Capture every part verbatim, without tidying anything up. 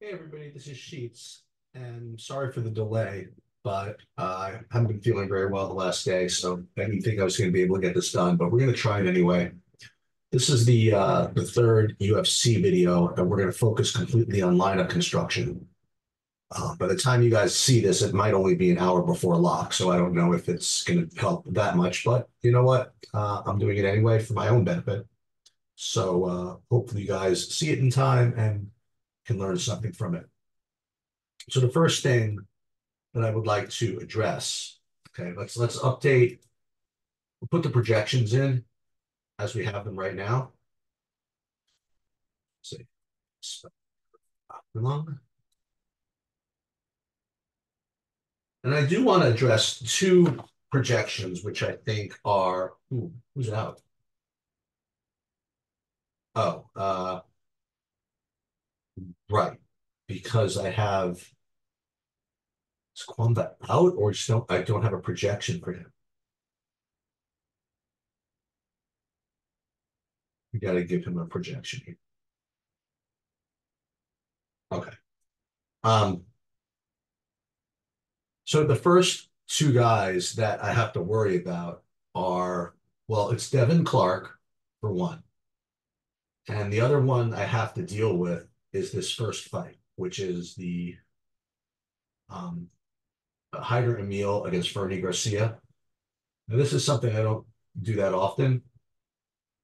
Hey everybody, this is Sheets, and sorry for the delay, but uh, I haven't been feeling very well the last day, so I didn't think I was going to be able to get this done, but we're going to try it anyway. This is the uh, the third U F C video, and we're going to focus completely on lineup construction. Uh, by the time you guys see this, it might only be an hour before lock, so I don't know if it's going to help that much, but you know what? Uh, I'm doing it anyway for my own benefit, so uh, hopefully you guys see it in time and can learn something from it. So the first thing that I would like to address, okay, let's let's update, we'll put the projections in as we have them right now. Let's see, and I do want to address two projections, which I think are ooh, who's out? Oh, uh. Right, because I have Squamba out, or just don't, I don't have a projection for him. We got to give him a projection here. Okay. Um. So the first two guys that I have to worry about are, well, it's Devin Clark for one, and the other one I have to deal with is this first fight, which is the um, Hyder Emil against Fernie Garcia. Now, this is something I don't do that often,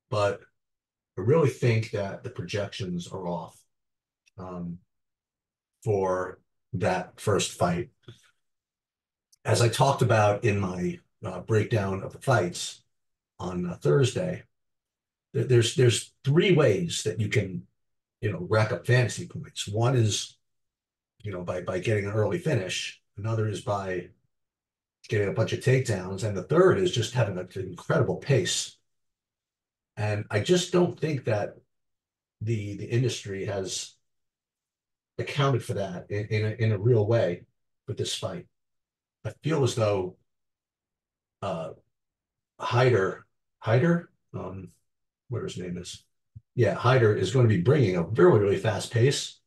but I really think that the projections are off um, for that first fight. As I talked about in my uh, breakdown of the fights on uh, Thursday, th there's there's three ways that you can you know, rack up fantasy points. One is, you know, by, by getting an early finish. Another is by getting a bunch of takedowns. And the third is just having an incredible pace. And I just don't think that the the industry has accounted for that in, in, a, in a real way with this fight. I feel as though uh, Hyder, Hyder, um, whatever his name is, yeah, Hyder is going to be bringing a very, really fast pace,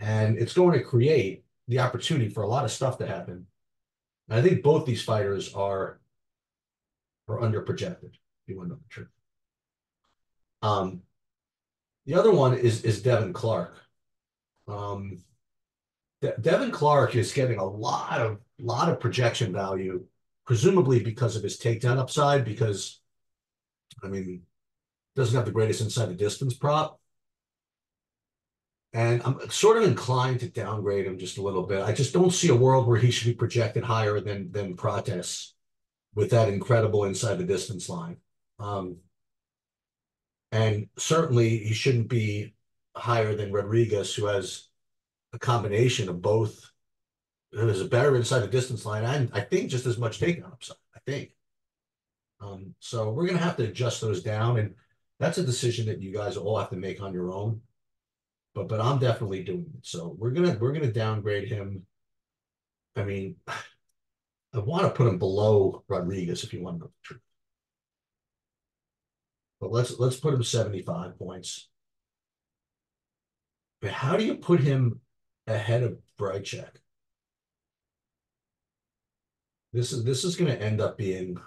and it's going to create the opportunity for a lot of stuff to happen. And I think both these fighters are, are under-projected, if you want to know the truth. Um, the other one is, is Devin Clark. Um, De Devin Clark is getting a lot of, lot of projection value, presumably because of his takedown upside, because, I mean, doesn't have the greatest inside the distance prop. And I'm sort of inclined to downgrade him just a little bit. I just don't see a world where he should be projected higher than, than Protess with that incredible inside the distance line. Um, and certainly he shouldn't be higher than Rodriguez, who has a combination of both. There's a better inside the distance line and I think just as much takedown upside, I think. Um, so we're going to have to adjust those down, and that's a decision that you guys all have to make on your own, but but I'm definitely doing it. So we're gonna we're gonna downgrade him. I mean, I want to put him below Rodriguez if you want to know the truth. But let's let's put him seventy-five points. But how do you put him ahead of Brightcheck? This is this is going to end up being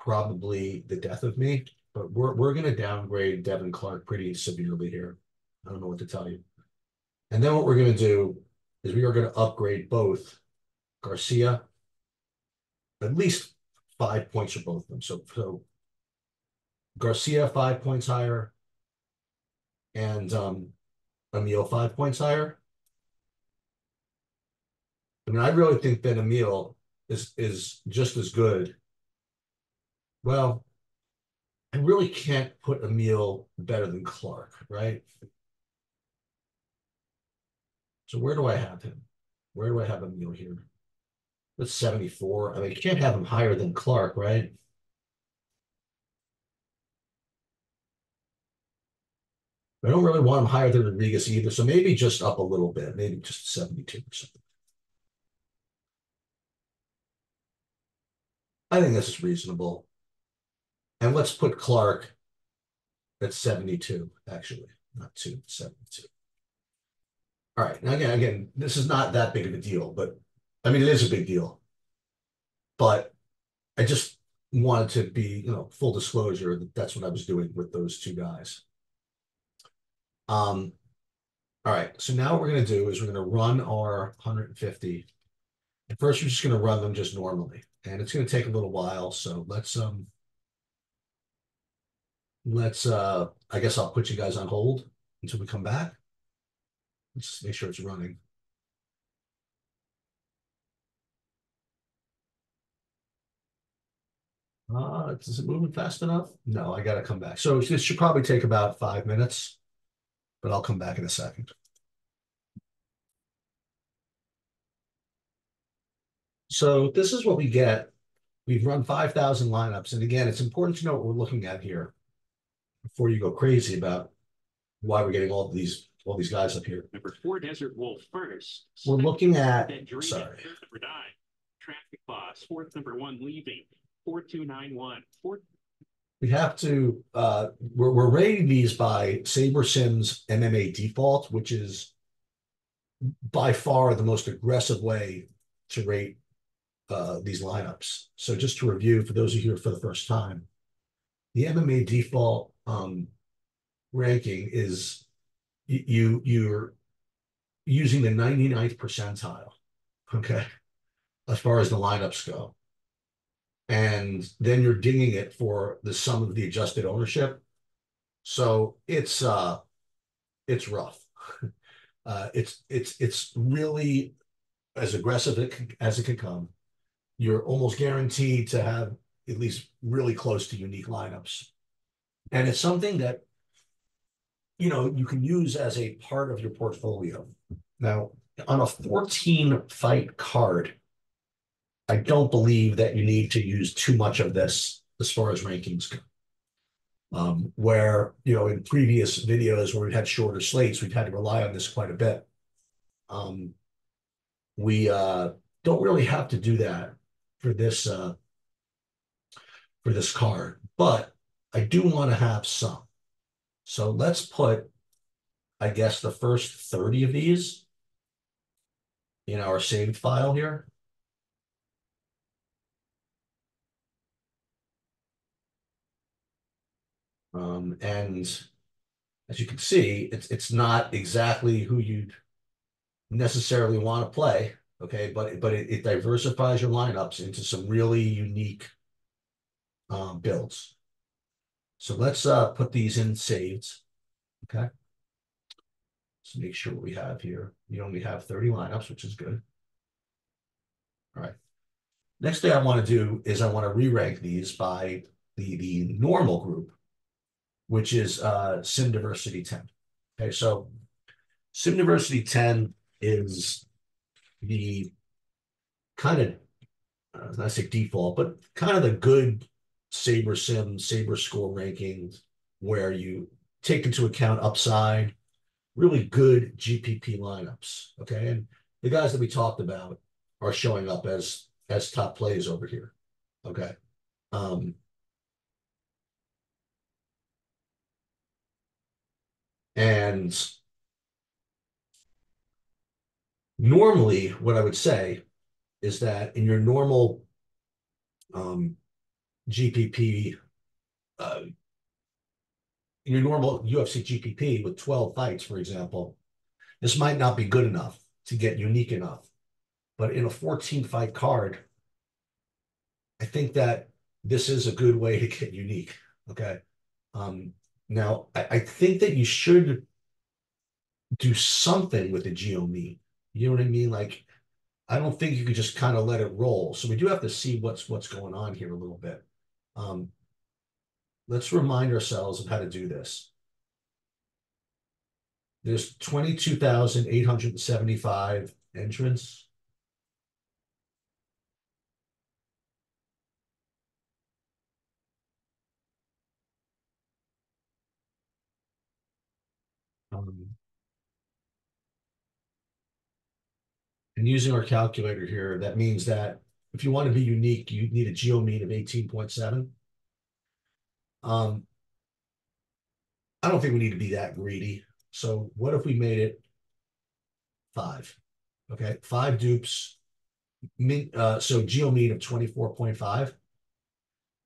probably the death of me. But we're, we're going to downgrade Devin Clark pretty severely here. I don't know what to tell you. And then what we're going to do is we are going to upgrade both Garcia, at least five points for both of them. So, so Garcia, five points higher, and um, Emil, five points higher. I mean, I really think that Emil is, is just as good. Well, I really can't put Emil better than Clark, right? So where do I have him? Where do I have Emil here? That's seventy-four. I mean, you can't have him higher than Clark, right? I don't really want him higher than Rodriguez either, so maybe just up a little bit, maybe just seventy-two or something. I think this is reasonable. And let's put Clark at seventy-two, actually, not two, seventy-two. All right. Now, again, again, this is not that big of a deal, but I mean, it is a big deal. But I just wanted to be, you know, full disclosure that that's what I was doing with those two guys. Um, all right. So now what we're going to do is we're going to run our one fifty. And first, we're just going to run them just normally. And it's going to take a little while. So let's, um, let's, uh, I guess I'll put you guys on hold until we come back. Let's make sure it's running. Uh, is it moving fast enough? No, I got to come back. So this should probably take about five minutes, but I'll come back in a second. So this is what we get. We've run five thousand lineups. And again, it's important to know what we're looking at here before you go crazy about why we're getting all of these all these guys up here. Number four, Desert Wolf first. We're looking at, sorry. Third, number nine, Traffic Boss. Fourth, number one, Leaving. four two nine one. Four... We have to, uh, we're, we're rating these by SaberSim's M M A default, which is by far the most aggressive way to rate uh, these lineups. So just to review, for those of you here for the first time, the M M A default um, ranking is you, you're using the ninety-ninth percentile, okay, as far as the lineups go. And then you're dinging it for the sum of the adjusted ownership. So it's uh, it's rough. uh, it's it's it's really as aggressive as it can come. You're almost guaranteed to have at least really close to unique lineups, and it's something that you know you can use as a part of your portfolio. Now, on a fourteen fight card, I don't believe that you need to use too much of this as far as rankings go. Um, where, you know, in previous videos where we've had shorter slates, we've had to rely on this quite a bit. Um, we uh, don't really have to do that for this, uh, for this card, but I do want to have some. So let's put, I guess, the first thirty of these in our saved file here. Um, and as you can see, it's, it's not exactly who you'd necessarily want to play, okay? But, but it, it diversifies your lineups into some really unique um, builds. So let's uh, put these in saved, okay? Let's make sure what we have here. You only have thirty lineups, which is good. All right. Next thing I want to do is I want to re-rank these by the, the normal group, which is uh, SimDiversity ten. Okay, so SimDiversity ten is the kind of, uh, not say default, but kind of the good SaberSim, SaberScore rankings where you take into account upside, really good G P P lineups. Okay, and the guys that we talked about are showing up as as top plays over here. Okay. Um, And normally what I would say is that in your normal um, G P P, uh, in your normal U F C G P P with twelve fights, for example, this might not be good enough to get unique enough. But in a fourteen fight card, I think that this is a good way to get unique, okay? Um, Now, I, I think that you should do something with the geo mean. You know what I mean? Like, I don't think you could just kind of let it roll. So we do have to see what's what's going on here a little bit. Um, let's remind ourselves of how to do this. There's twenty-two thousand eight hundred seventy-five entrants. Um, and using our calculator here, that means that if you want to be unique, you need a geo mean of eighteen point seven. Um, I don't think we need to be that greedy. So what if we made it five. Okay, five dupes. Mean, uh, so geo mean of twenty-four point five.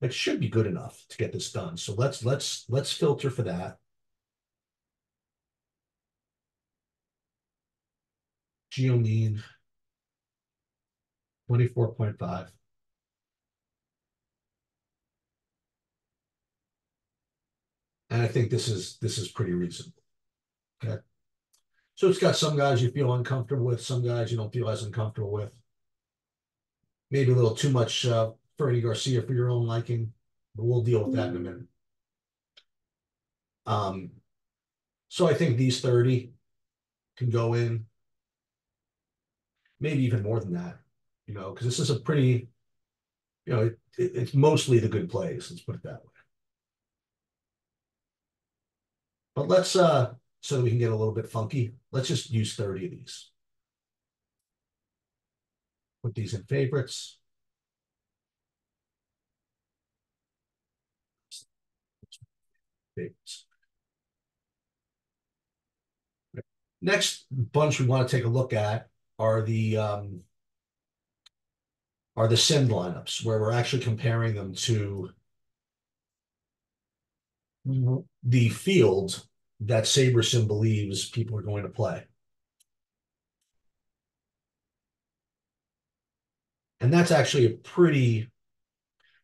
That should be good enough to get this done. So let's let's let's filter for that. Geo mean twenty-four point five. And I think this is this is pretty reasonable. Okay. So it's got some guys you feel uncomfortable with, some guys you don't feel as uncomfortable with. Maybe a little too much uh, Fernie Garcia for your own liking, but we'll deal with that in a minute. Um, so I think these thirty can go in, maybe even more than that, you know, because this is a pretty, you know, it, it, it's mostly the good plays, let's put it that way. But let's, uh, so that we can get a little bit funky, let's just use thirty of these. Put these in favorites. Favorites. Next bunch we want to take a look at are the um, are the sim lineups, where we're actually comparing them to the field that SaberSim believes people are going to play. And that's actually a pretty,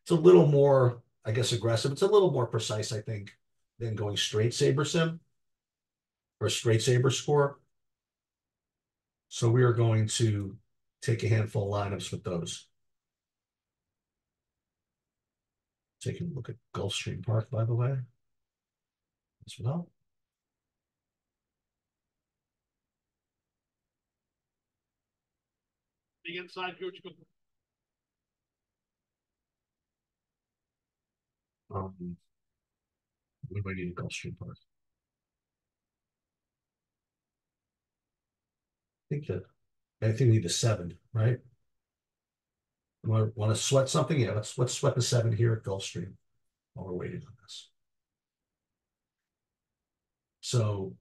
it's a little more, I guess, aggressive. It's a little more precise, I think, than going straight SaberSim or straight Saber score. So we are going to take a handful of lineups with those. Taking a look at Gulfstream Park, by the way, as well. Big inside, Coach. Um, we might need a Gulfstream Park. I think that I think we need a seven, right? Want to sweat something? Yeah, let's let's sweat the seven here at Gulfstream while we're waiting on this. So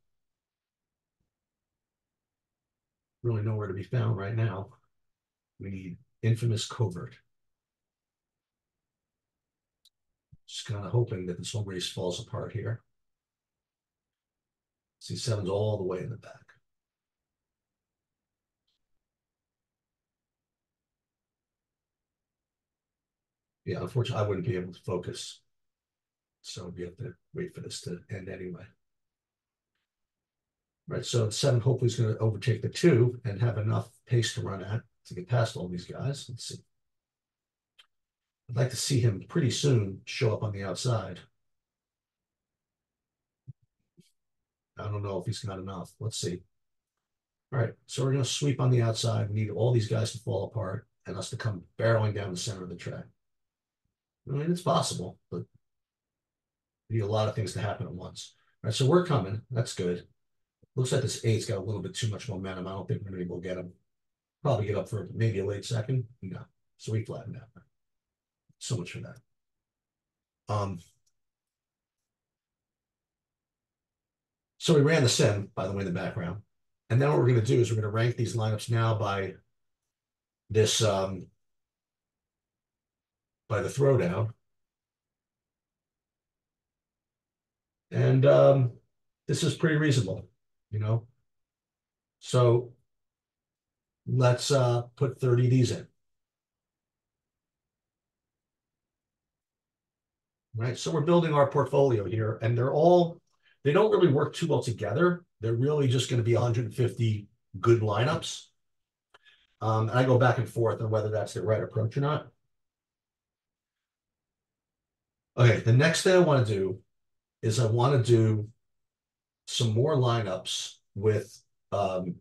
really nowhere to be found right now. We need infamous covert. Just kind of hoping that this whole race falls apart here. See, seven's all the way in the back. Yeah, unfortunately, I wouldn't be able to focus. So we have to wait for this to end anyway. Right, so seven hopefully is going to overtake the two and have enough pace to run at to get past all these guys. Let's see. I'd like to see him pretty soon show up on the outside. I don't know if he's got enough. Let's see. All right, so we're going to sweep on the outside. We need all these guys to fall apart and us to come barreling down the center of the track. I mean, it's possible, but we need a lot of things to happen at once. All right, so we're coming. That's good. Looks like this eight's got a little bit too much momentum. I don't think we're going to be able to get him. Probably get up for maybe a late second. No. So we flattened out. So much for that. Um, so we ran the sim, by the way, in the background. And then what we're going to do is we're going to rank these lineups now by this, um, by the throwdown. And um, this is pretty reasonable, you know? So let's uh, put thirty of these in. Right, so we're building our portfolio here, and they're all, they don't really work too well together. They're really just going to be one hundred fifty good lineups. Um, and I go back and forth on whether that's the right approach or not. Okay, the next thing I want to do is I want to do some more lineups with um,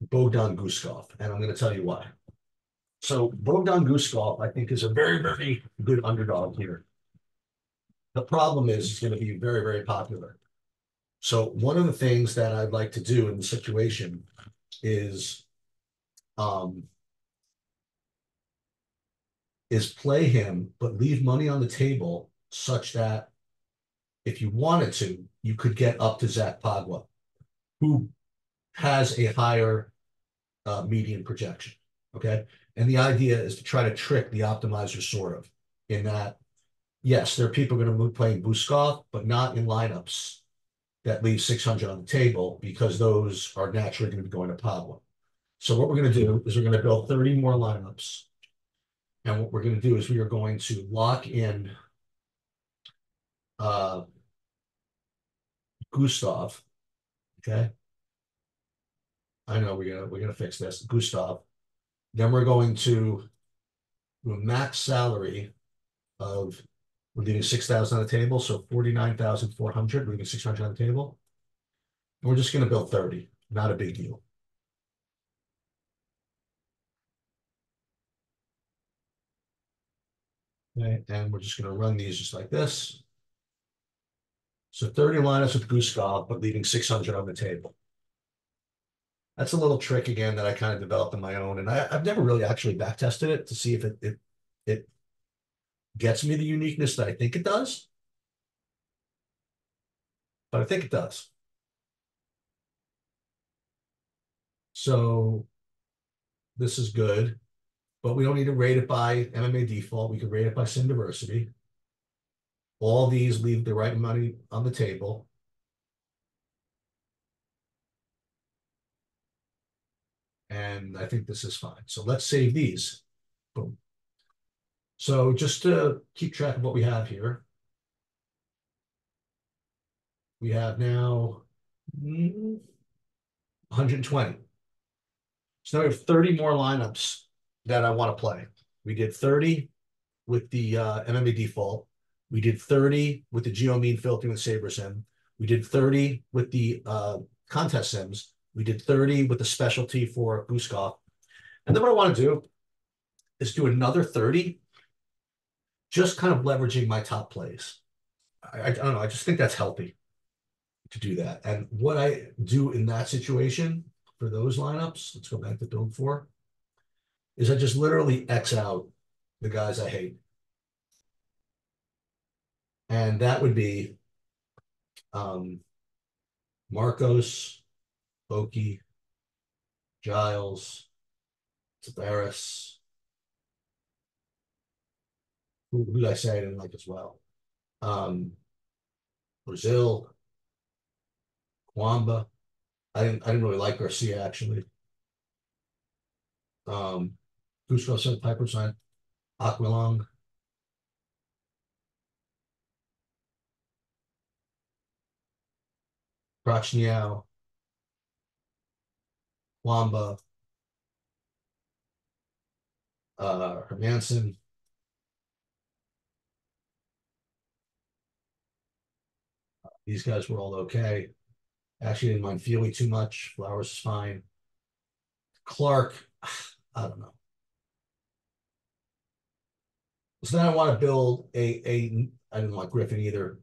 Bogdan Guskov, and I'm going to tell you why. So Bogdan Guskov, I think, is a very, very good underdog here. The problem is he's going to be very, very popular. So one of the things that I'd like to do in the situation is, um, is play him, but leave money on the table such that if you wanted to, you could get up to Zach Pagua, who has a higher uh, median projection, okay? And the idea is to try to trick the optimizer sort of in that, yes, there are people going to move playing Guskov, but not in lineups that leave six hundred on the table because those are naturally going to be going to Pagua. So what we're going to do is we're going to build thirty more lineups. And what we're going to do is we are going to lock in uh, Guskov, okay? I know we're gonna we're gonna fix this, Guskov. Then we're going to do a max salary of we're leaving six thousand on the table, so forty-nine thousand four hundred, leaving six hundred on the table. And we're just gonna build thirty, not a big deal. Okay, and we're just gonna run these just like this. So thirty lineups with Guskov, but leaving six hundred on the table. That's a little trick again that I kind of developed on my own, and I, I've never really actually back tested it to see if it it it gets me the uniqueness that I think it does, but I think it does. So this is good, but we don't need to rate it by M M A default. We can rate it by SimDiversity. All these leave the right money on the table. And I think this is fine. So let's save these. Boom. So just to keep track of what we have here, we have now one hundred twenty. So now we have thirty more lineups that I want to play. We did thirty with the uh, M M A default. We did thirty with the geo mean filtering with SaberSim. We did thirty with the uh, contest sims. We did thirty with the specialty for Guskov. And then what I want to do is do another thirty, just kind of leveraging my top plays. I, I don't know. I just think that's healthy to do that. And what I do in that situation for those lineups, let's go back to build four, is I just literally X out the guys I hate. And that would be um, Marcos, Bokey, Giles, Tavares. Who, who did I say I didn't like as well? Um, Brazil, Quamba. I didn't. I didn't really like Garcia actually. Um, Gustavo said Piper signed Aquilong. Krochneow. Wamba, uh, Hermanson, uh, these guys were all okay. Actually, I didn't mind Feeley too much. Flowers is fine. Clark, I don't know. So then I want to build a, a I didn't like Griffin either.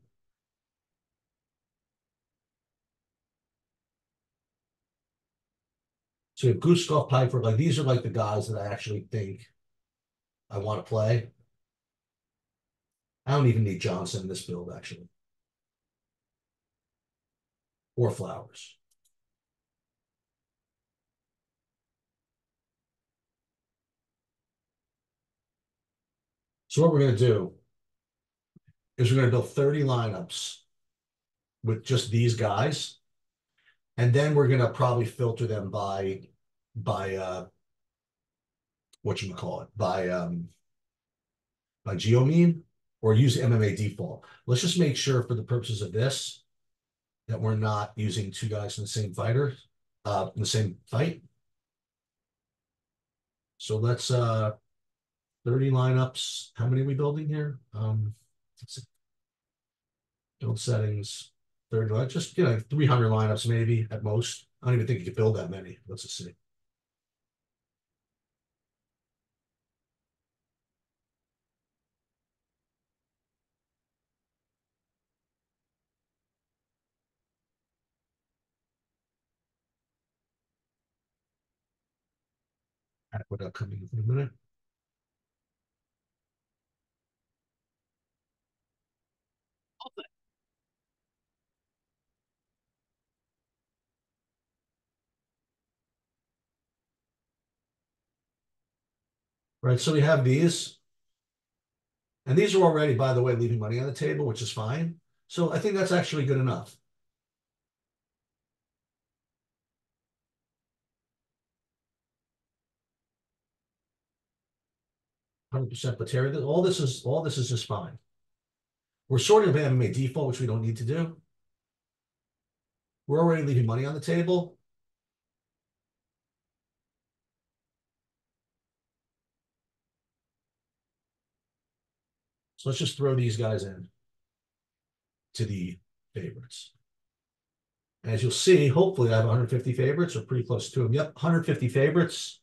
So Guskov, Piper, like these are like the guys that I actually think I want to play. I don't even need Johnson in this build, actually. Or Flowers. So what we're going to do is we're going to build thirty lineups with just these guys. And then we're going to probably filter them by... by uh whatchamacallit, by um by geo mean, or use M M A default. Let's just make sure for the purposes of this that we're not using two guys in the same fighter, uh in the same fight. So let's uh thirty lineups. How many are we building here? Um let's see. Build settings, thirty, just you know, three hundred lineups maybe at most. I don't even think you could build that many. Let's just see. Without coming in a minute. Okay. right? So we have these, and these are already, by the way, leaving money on the table, which is fine. So I think that's actually good enough. one hundred percent Patera. All this is all this is just fine. We're sorting of M M A default, which we don't need to do. We're already leaving money on the table. So let's just throw these guys in to the favorites. As you'll see, hopefully I have one hundred fifty favorites or pretty close to them. Yep, one hundred fifty favorites.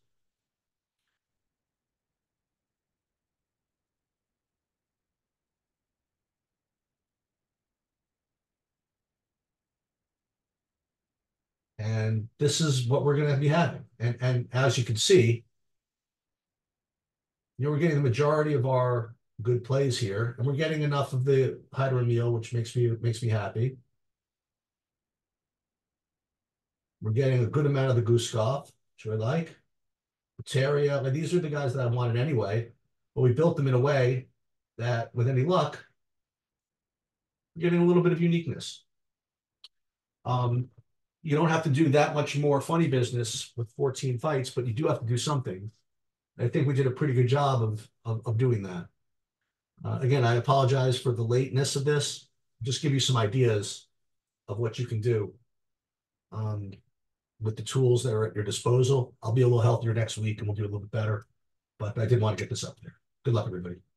And this is what we're going to be having. And, and as you can see, you know, we're getting the majority of our good plays here, and we're getting enough of the Hyder Emil, which makes me makes me happy. We're getting a good amount of the Guskov, which I like. Teria, and these are the guys that I wanted anyway, but we built them in a way that, with any luck, we're getting a little bit of uniqueness. Um, you don't have to do that much more funny business with fourteen fights, but you do have to do something. I think we did a pretty good job of, of, of doing that. Uh, again, I apologize for the lateness of this. Just give you some ideas of what you can do um, with the tools that are at your disposal. I'll be a little healthier next week and we'll do a little bit better, but I did want to get this up there. Good luck, everybody.